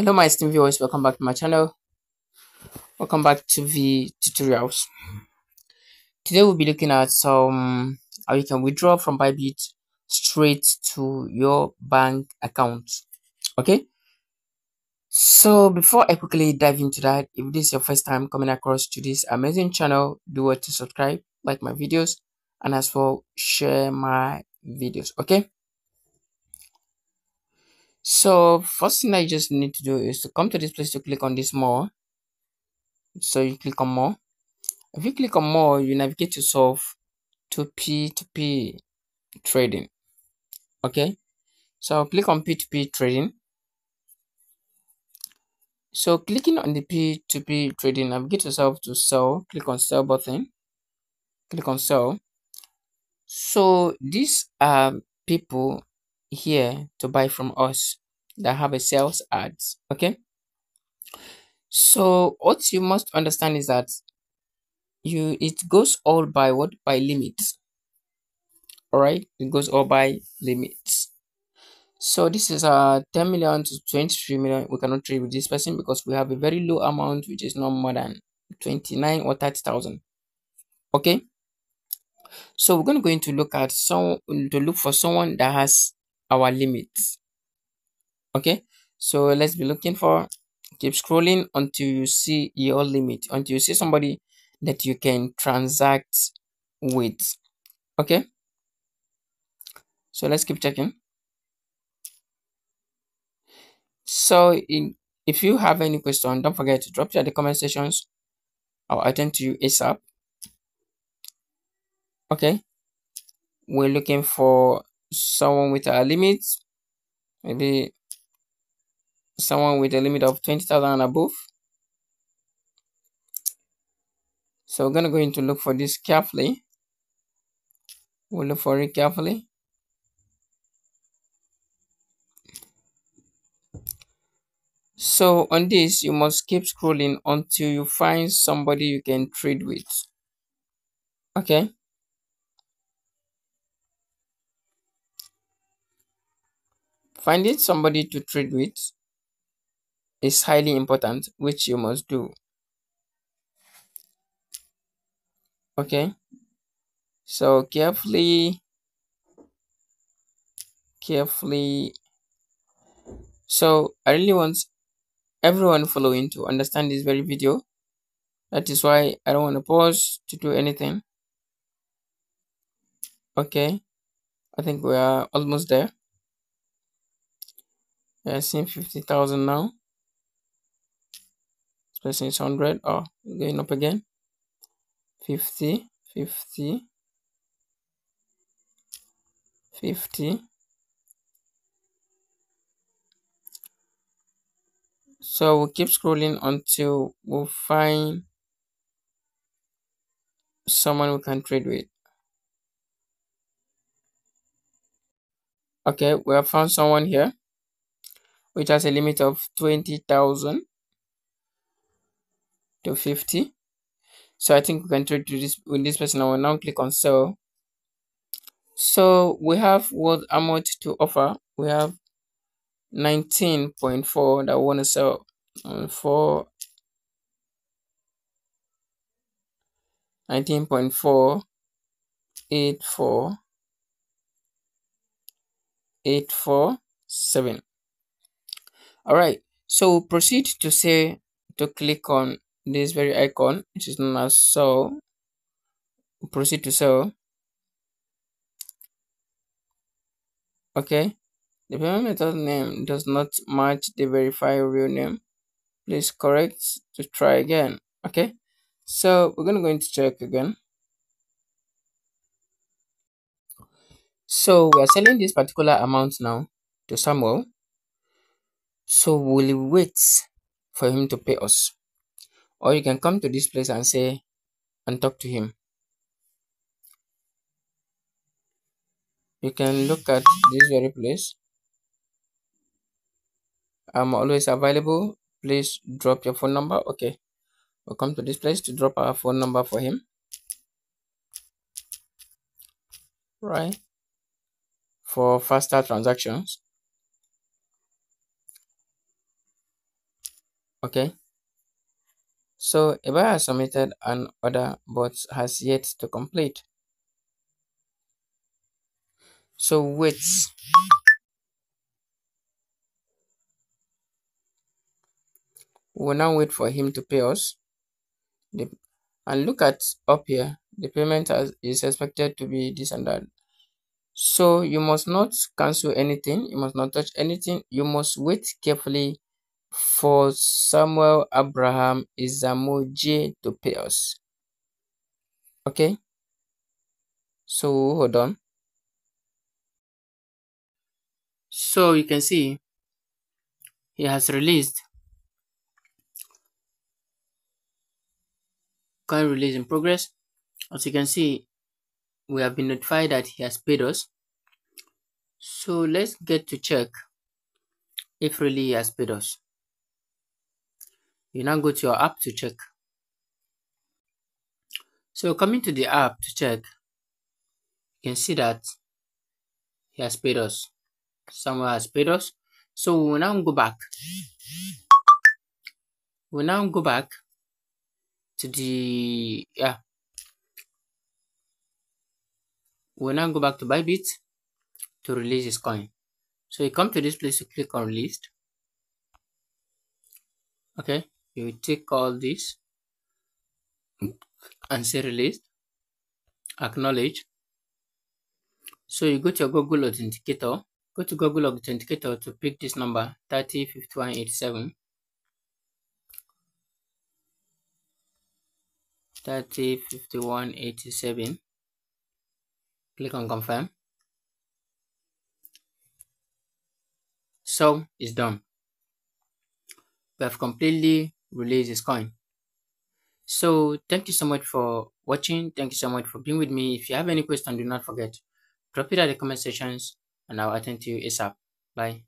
Hello my esteemed viewers, welcome back to my channel. Welcome back to the tutorials. Today we'll be looking at how you can withdraw from Bybit straight to your bank account. Okay, so before I quickly dive into that, if this is your first time coming across to this amazing channel, do what to subscribe, like my videos, and as well share my videos. Okay, so first thing I just need to do is to come to this place to click on this more. So you click on more. If you click on more, you navigate yourself to P2P trading. Okay, so I'll click on P2P trading. So clicking on the P2P trading, navigate yourself to sell. Click on sell button. Click on sell. So these are people here to buy from us that have a sales ads. Okay, so what you must understand is that it goes all by what? By limits. All right, it goes all by limits. So this is 10 million to 23 million. We cannot trade with this person because we have a very low amount, which is not more than 29 or 30,000. Okay, so we're going to look at someone that has our limits. Okay, so let's be looking for, keep scrolling until you see your limit, until you see somebody that you can transact with. Okay, so let's keep checking. So if you have any question, don't forget to drop it at the comment sections. I'll attend to you ASAP. Okay, we're looking for someone with a limit, maybe someone with a limit of 20,000 and above. So we're going to look for this carefully. We'll look for it carefully. So on this, you must keep scrolling until you find somebody you can trade with. Okay, finding somebody to trade with is highly important, which you must do. Okay, so carefully. So I really want everyone following to understand this very video. That is why I don't want to pause to do anything. Okay, I think we are almost there. I see 50,000 now. This person is 100. Oh, going up again. 50. So we'll keep scrolling until we'll find someone we can trade with. Okay, we have found someone here which has a limit of 20,000 to 50. So I think we can trade to this with this person. I will now click on sell. So we have what amount to offer. We have 19.4 that we want to sell for 19.484847. All right, so we'll proceed to click on this very icon, which is known as sell. We'll proceed to sell. Okay, the payment method name does not match the verified real name. Please correct to try again. Okay, so we're going to check again. So we are selling this particular amount now to Samuel. So we'll wait for him to pay us, or you can come to this place and say and talk to him. You can look at this very place. I'm always available. Please drop your phone number. Okay, we'll come to this place to drop our phone number for him. Right, for faster transactions. Okay, so a buyer submitted an order but has yet to complete. So wait. We'll now wait for him to pay us. And look at up here. The payment is expected to be this and that. So you must not cancel anything. You must not touch anything. You must wait carefully for Samuel Abraham Izamoji to pay us. Okay. So hold on. So you can see he has released. Current release in progress. As you can see, we have been notified that he has paid us. So let's get to check if really he has paid us. You now go to your app to check. So coming to the app to check, you can see that he has paid us. Someone has paid us. So we will now go back. We will now go back to the we'll now go back to Bybit to release his coin. So you come to this place, you click on release. Okay, you take all this and say release, acknowledge. So you go to your Google Authenticator, go to Google Authenticator to pick this number 305187. 305187. Click on confirm. So it's done. We have completely released this coin. So thank you so much for watching. Thank you so much for being with me. If you have any question, do not forget, drop it at the comment sections and I'll attend to you ASAP. Bye.